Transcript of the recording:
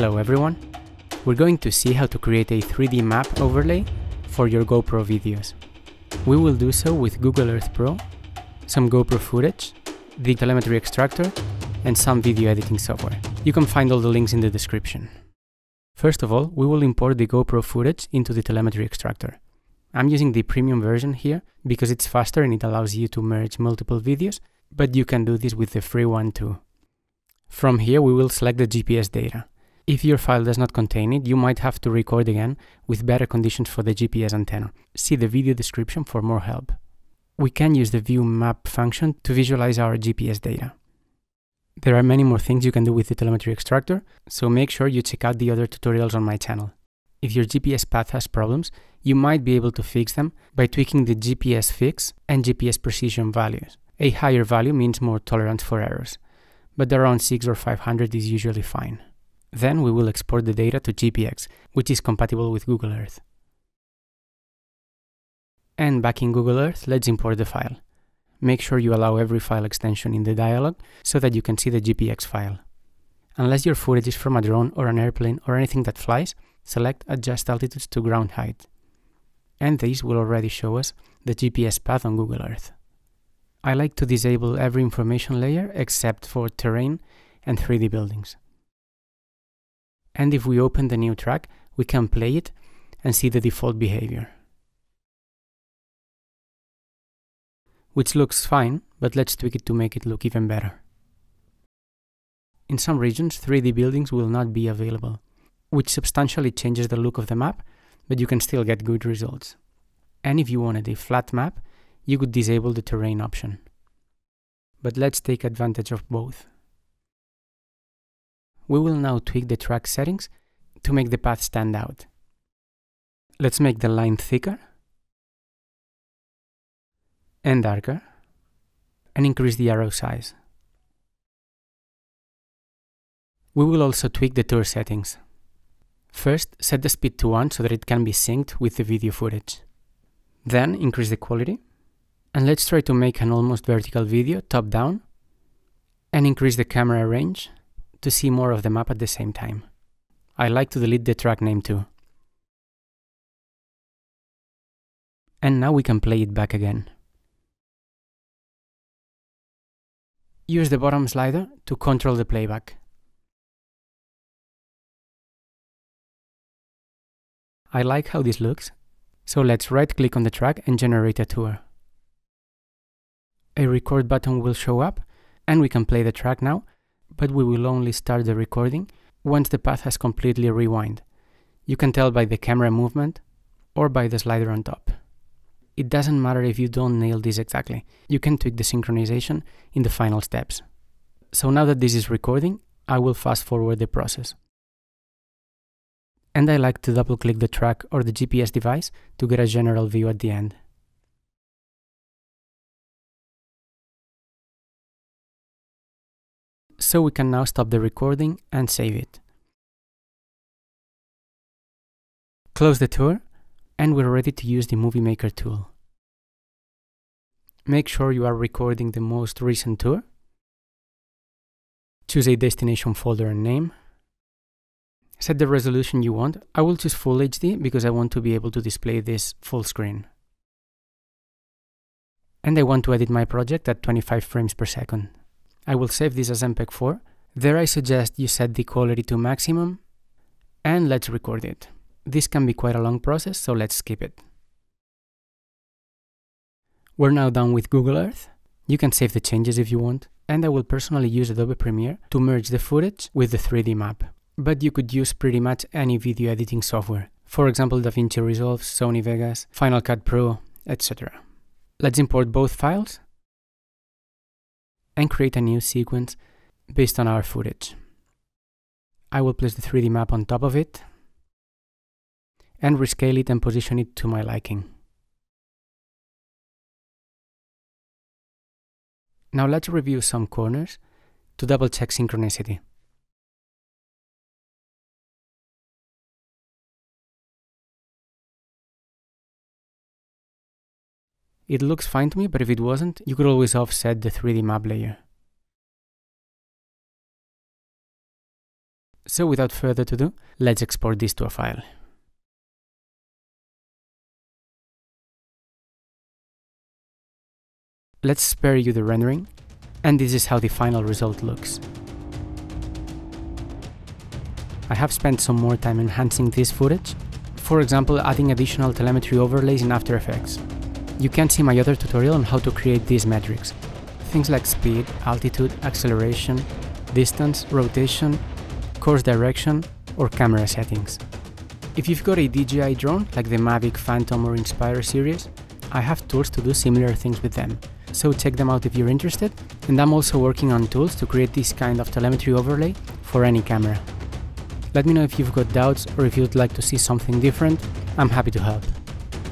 Hello everyone! We're going to see how to create a 3D map overlay for your GoPro videos. We will do so with Google Earth Pro, some GoPro footage, the telemetry extractor, and some video editing software. You can find all the links in the description. First of all, we will import the GoPro footage into the telemetry extractor. I'm using the premium version here because it's faster and it allows you to merge multiple videos, but you can do this with the free one too. From here, we will select the GPS data. If your file does not contain it, you might have to record again with better conditions for the GPS antenna. See the video description for more help. We can use the View Map function to visualize our GPS data. There are many more things you can do with the telemetry extractor, so make sure you check out the other tutorials on my channel. If your GPS path has problems, you might be able to fix them by tweaking the GPS fix and GPS precision values. A higher value means more tolerance for errors, but around 600 or 500 is usually fine. Then we will export the data to GPX, which is compatible with Google Earth. And back in Google Earth, let's import the file. Make sure you allow every file extension in the dialog so that you can see the GPX file. Unless your footage is from a drone or an airplane or anything that flies, select Adjust Altitudes to Ground Height. And these will already show us the GPS path on Google Earth. I like to disable every information layer except for terrain and 3D buildings. And if we open the new track, we can play it and see the default behavior, which looks fine, but let's tweak it to make it look even better. In some regions, 3D buildings will not be available, which substantially changes the look of the map, but you can still get good results. And if you wanted a flat map, you could disable the terrain option. But let's take advantage of both. We will now tweak the track settings to make the path stand out. Let's make the line thicker and darker and increase the arrow size. We will also tweak the tour settings. First, set the speed to 1 so that it can be synced with the video footage. Then increase the quality, and let's try to make an almost vertical video top down, and increase the camera range to see more of the map at the same time. I like to delete the track name too. And now we can play it back again. Use the bottom slider to control the playback. I like how this looks, so let's right-click on the track and generate a tour. A record button will show up, and we can play the track now, but we will only start the recording once the path has completely rewound. You can tell by the camera movement or by the slider on top. It doesn't matter if you don't nail this exactly. You can tweak the synchronization in the final steps. So now that this is recording, I will fast forward the process. And I like to double click the track or the GPS device to get a general view at the end. So we can now stop the recording and save it. Close the tour, and we're ready to use the Movie Maker tool. Make sure you are recording the most recent tour. Choose a destination folder and name. Set the resolution you want. I will choose Full HD because I want to be able to display this full screen. And I want to edit my project at 25 frames per second. I will save this as MPEG-4. There I suggest you set the quality to maximum, and let's record it. This can be quite a long process, so let's skip it. We're now done with Google Earth. You can save the changes if you want, and I will personally use Adobe Premiere to merge the footage with the 3D map. But you could use pretty much any video editing software. For example, DaVinci Resolve, Sony Vegas, Final Cut Pro, etc. Let's import both files and create a new sequence based on our footage. I will place the 3D map on top of it and rescale it and position it to my liking. Now let's review some corners to double check synchronicity. It looks fine to me, but if it wasn't, you could always offset the 3D map layer. So without further ado, let's export this to a file. Let's spare you the rendering, and this is how the final result looks. I have spent some more time enhancing this footage, for example adding additional telemetry overlays in After Effects. You can see my other tutorial on how to create these metrics, things like speed, altitude, acceleration, distance, rotation, course direction, or camera settings. If you've got a DJI drone like the Mavic, Phantom or Inspire series, I have tools to do similar things with them, so check them out if you're interested, and I'm also working on tools to create this kind of telemetry overlay for any camera. Let me know if you've got doubts or if you'd like to see something different, I'm happy to help.